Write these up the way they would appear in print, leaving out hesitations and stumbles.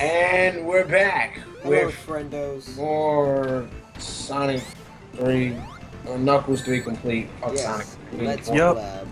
And we're back with friendos. More Sonic 3 or Knuckles 3 complete of Sonic 3. Let's pleb.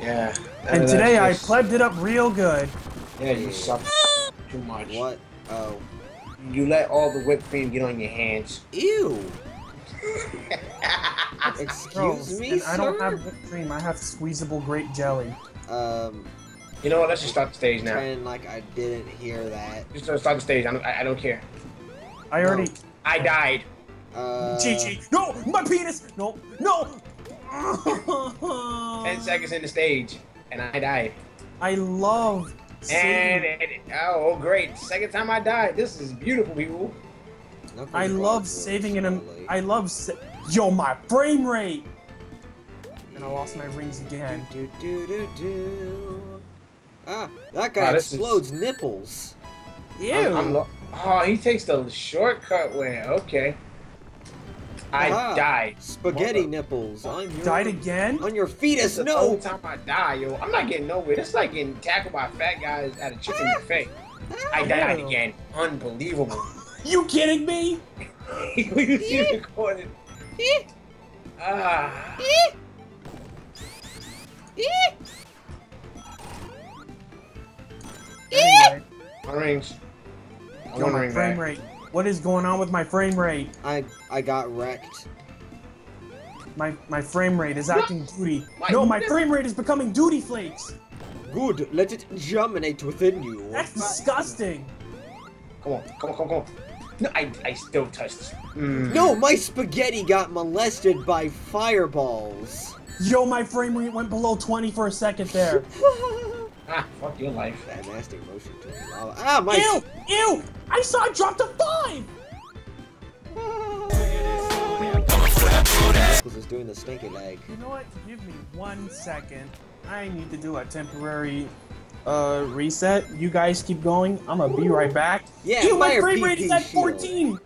Yeah. And today I plebbed it up real good. Yeah, you suck too much. What? Oh. You let all the whipped cream get on your hands. Ew. Excuse me, sir? I don't have whipped cream. I have squeezable grape jelly. You know what? Let's just stop the stage now. Pretend like I didn't hear that. Just stop the stage. I don't care. I already. I died. Gigi. No, my penis. No, no. 10 seconds in the stage, and I died. I love. Oh, great! Second time I died. This is beautiful, people. I love saving an. I love. Yo, my frame rate. And I lost my rings again. Ah, that guy explodes nipples. Ew. Oh, he takes the shortcut way. Okay. I died. Spaghetti nipples. On your, died again? On your fetus. No. The whole time I die, yo. I'm not getting nowhere. It's like getting tackled by fat guys at a chicken buffet. I died again. Unbelievable. You kidding me? You recorded. Ah. Anyway. My rings. Yo, my frame rate. What is going on with my frame rate? I got wrecked. My frame rate is acting duty. My frame rate is becoming duty flakes. Good. Let it germinate within you. That's disgusting. Come on, come on, come on. No, I still touched. No, my spaghetti got molested by fireballs. Yo, my frame rate went below 20 for a second there. Ah, fuck your life. That nasty motion to the lava. Ah, my. Ew! Ew! I saw it drop to 5! Knuckles is doing the stinking leg. You know what? Give me 1 second. I need to do a temporary reset. You guys keep going. I'm gonna be right back. Yeah, ew, my frame rate is at 14!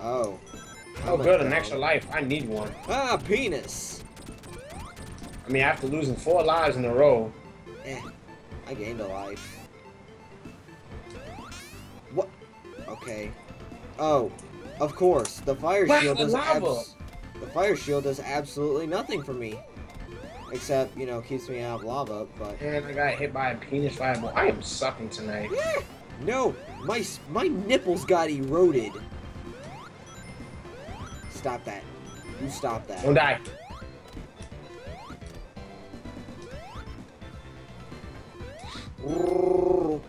Oh. Oh, good. An extra life. I need one. Ah, penis. I mean, after losing 4 lives in a row. Eh, I gained a life. What? Okay. Oh, of course. The fire shield does absolutely nothing for me. Except, you know, keeps me out of lava, but... And I got hit by a penis fireball. I am sucking tonight. Eh, no, my nipples got eroded. Stop that. You stop that. Don't die. Oh,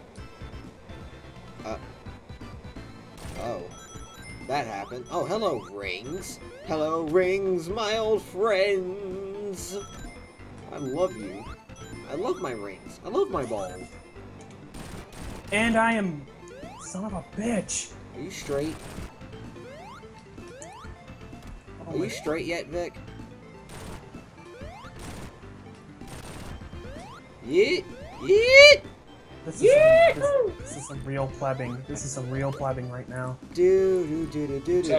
that happened. Oh, hello, rings. Hello, rings, my old friends. I love you. I love my rings. I love my ball. And I am... Son of a bitch. Are you straight? Are you straight yet, Vic? Yeah. This is some real plebbing. This is some real plebbing right now. Penis.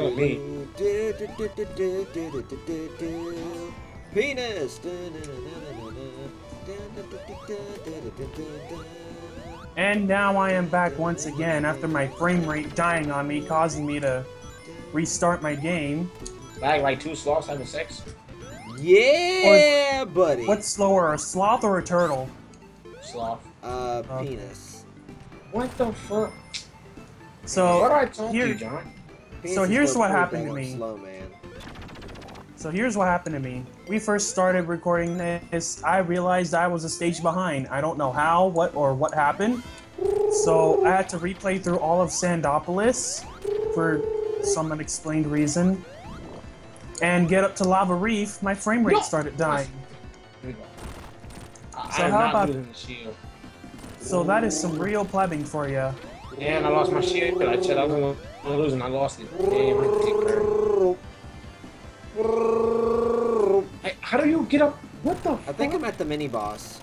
And now I am back once again after my frame rate dying on me, causing me to restart my game. Like 2 sloths out of 6. Yeah, or, buddy. What's slower, a sloth or a turtle? Sloth. Penis. What the fuck? So what I told you, John? So here's what happened to me. Slow, man. So here's what happened to me. We first started recording this. I realized I was a stage behind. I don't know how, what happened. So I had to replay through all of Sandopolis for some unexplained reason, and get up to Lava Reef. My frame rate started dying. So how about the shield? So that is some real plebbing for you. Yeah, and I lost my shield. I said I was gonna lose, and I lost it. Hey, how do you get up? What the? I think I'm at the mini boss.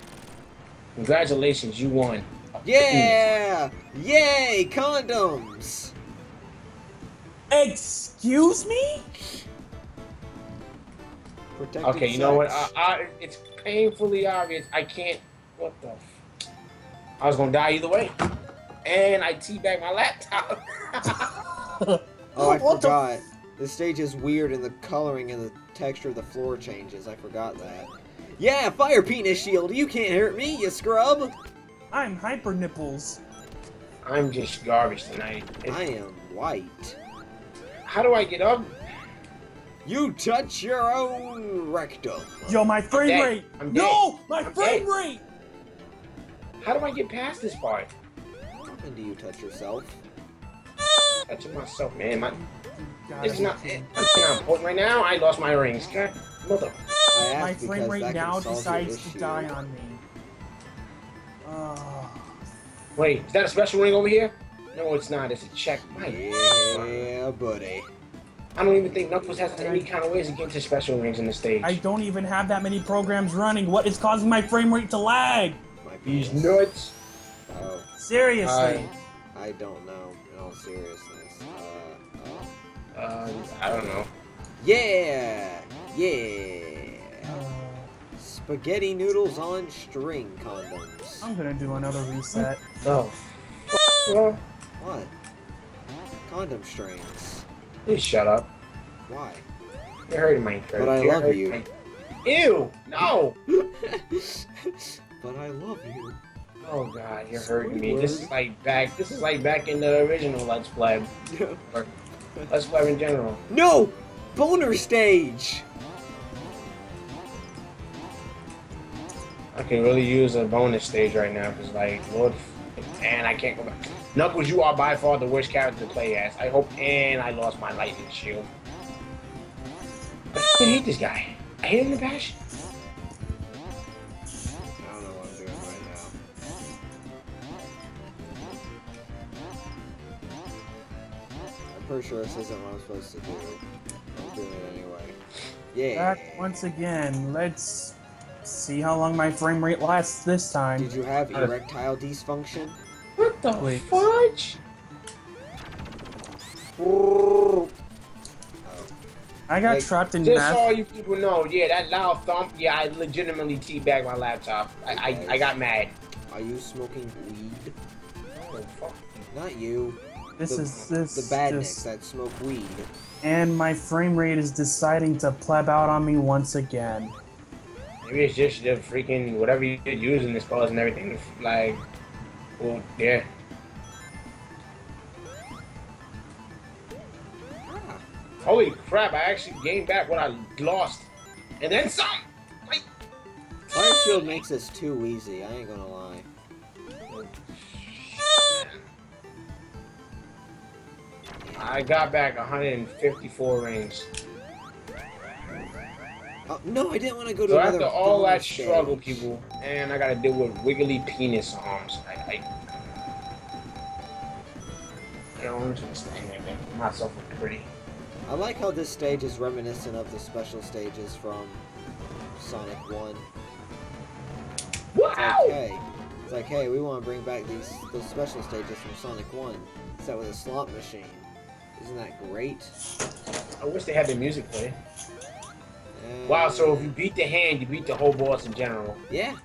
Congratulations, you won. Yeah! Yay! Condoms. Excuse me? Okay, you know what? It's painfully obvious. I can't What the f... I was gonna die either way. And I teabagged my laptop. Oh, I forgot. This stage is weird and the coloring and the texture of the floor changes. I forgot that. Yeah, fire penis shield. You can't hurt me, you scrub. I'm hyper nipples. I'm just garbage tonight. I am white. How do I get up? You touch your own rectum. Yo, my frame rate. No, my frame rate. How do I get past this part? When do you touch yourself? Touching myself, man. It's not important right now. I lost my rings. Mother. My frame rate now decides to die on me. Wait, is that a special ring over here? No, it's not. It's a checkmate. Yeah, buddy. I don't even think Knuckles has any kind of ways to get to special rings in the stage. I don't even have that many programs running. What is causing my frame rate to lag? These nuts. Oh. Seriously. I don't know. In all seriousness. I don't know. Yeah. Yeah. Spaghetti noodles on string condoms. I'm gonna do another reset. Oh. What? Condom strings. Please shut up. Why? You're hurting my throat. But I love you. Ew! No! But I love you. Oh god, you're hurting me. This is like back in the original Let's Play. Or Let's Play in general. No! Boner stage! I can really use a bonus stage right now, because like, what? And I can't go back. Knuckles, you are by far the worst character to play as. I hope, and I lost my lightning shield. I hate this guy. I hate him in a passion. I don't know what I'm doing right now. I'm pretty sure this isn't what I'm supposed to do. I'm doing it anyway. Yeah. Back once again, let's... see how long my frame rate lasts this time. Did you have erectile dysfunction? What the fudge? Oh. I got trapped in just so you people know, yeah, that loud thump, yeah, I legitimately teabagged my laptop. I got mad. Are you smoking weed? Oh, fuck. Not you. The badniks that smoke weed. And my frame rate is deciding to pleb out on me once again. Maybe it's just the freaking whatever you're using is causing everything to like, well, yeah. Ah. Holy crap! I actually gained back what I lost, and then some. Like, fire shield makes this too easy. I ain't gonna lie. I got back 154 rings. Oh, no, I didn't want to go to another. So after all that struggle, people, and I gotta deal with wiggly penis arms. I don't understand it, man. I'm not so pretty. I like how this stage is reminiscent of the special stages from Sonic 1. Wow! It's like, hey, we want to bring back those special stages from Sonic 1. It's that with a slot machine. Isn't that great? I wish they had the music play. Wow, so if you beat the hand, you beat the whole boss in general. Yeah.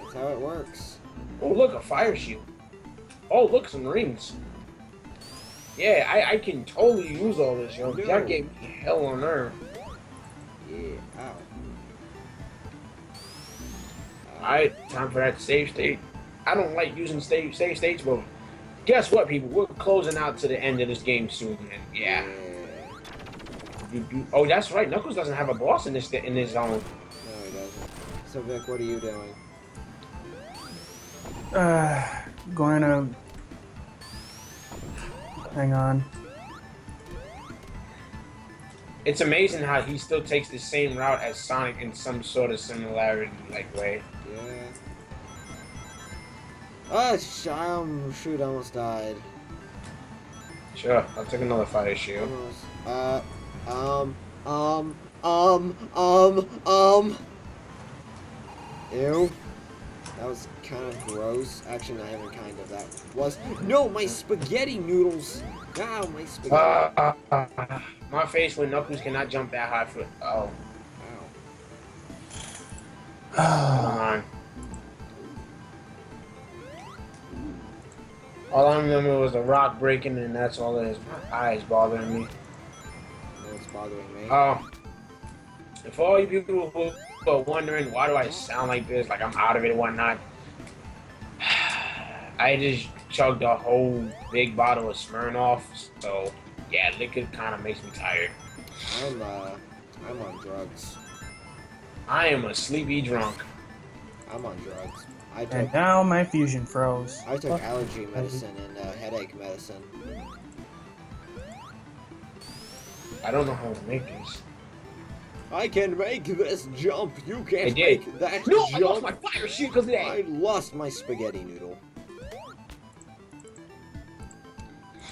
That's how it works. Oh, look, a fire shield. Oh, look, some rings. Yeah, I can totally use all this, yo. That gave me hell on earth. Yeah, ow. Alright, time for that save state. I don't like using save states, but guess what, people? We're closing out to the end of this game soon, man. Yeah. Oh, that's right. Knuckles doesn't have a boss in this zone. No, he doesn't. So Vic, what are you doing? Gonna hang on. It's amazing how he still takes the same route as Sonic in some sort of similarity-like way. Yeah. Oh, shoot! I almost died. Sure, I'll take another fire shield. Ew. That was kind of gross. Actually, not even kind of. That was... No, my spaghetti noodles! Wow, my spaghetti... my face when Knuckles cannot jump that high for... Oh. Wow. Come on. All I remember was a rock breaking, and that's all that his eyes bothering me. That's bothering me. Oh. If all you people are wondering why do I sound like this, like I'm out of it and whatnot, I just chugged a whole big bottle of Smirnoff, so yeah, liquor kind of makes me tired. I'm on drugs. I am a sleepy drunk. I'm on drugs. And now my fusion froze. I took allergy medicine and headache medicine. I don't know how to make this. I can make this jump. You can't make that jump. No, I lost my fire shoot because of that. I lost my spaghetti noodle.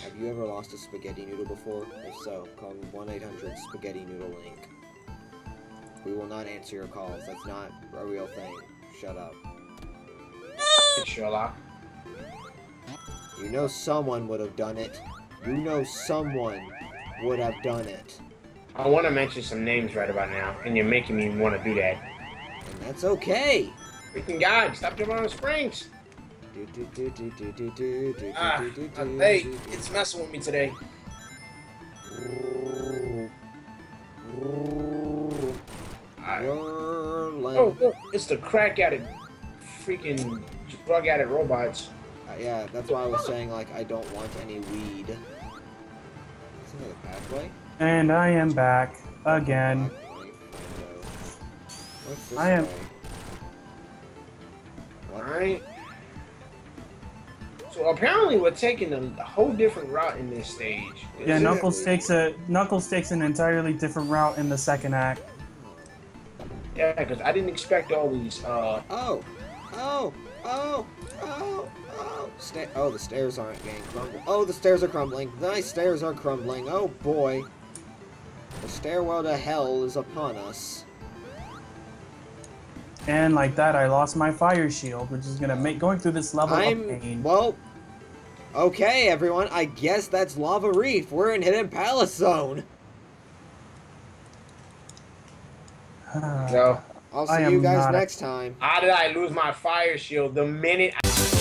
Have you ever lost a spaghetti noodle before? If so, call 1-800-SpaghettiNoodleInc. We will not answer your calls. That's not a real thing. Shut up. Sherlock. You know someone would have done it. You know someone would have done it. I want to mention some names right about now, and you're making me want to do that. And that's okay. Freaking God, stop jumping on the springs. Hey, it's messing with me today. Oh, look, it's the crack addict. Freaking drug addict robots. Yeah, that's why I was saying, like, I don't want any weed. Is that a pathway? And I am back again. What's this I am. Alright. So apparently we're taking a whole different route in this stage. Yeah, Knuckles takes an entirely different route in the second act. Yeah, because I didn't expect all these. Oh, the stairs aren't getting crumbled. Oh, the stairs are crumbling. Nice stairs are crumbling. Oh, boy. The stairwell to hell is upon us. And like that, I lost my fire shield, which is going to make going through this level of pain. Well, okay, everyone. I guess that's Lava Reef. We're in Hidden Palace Zone. I'll see you guys next time. How did I lose my fire shield the minute I...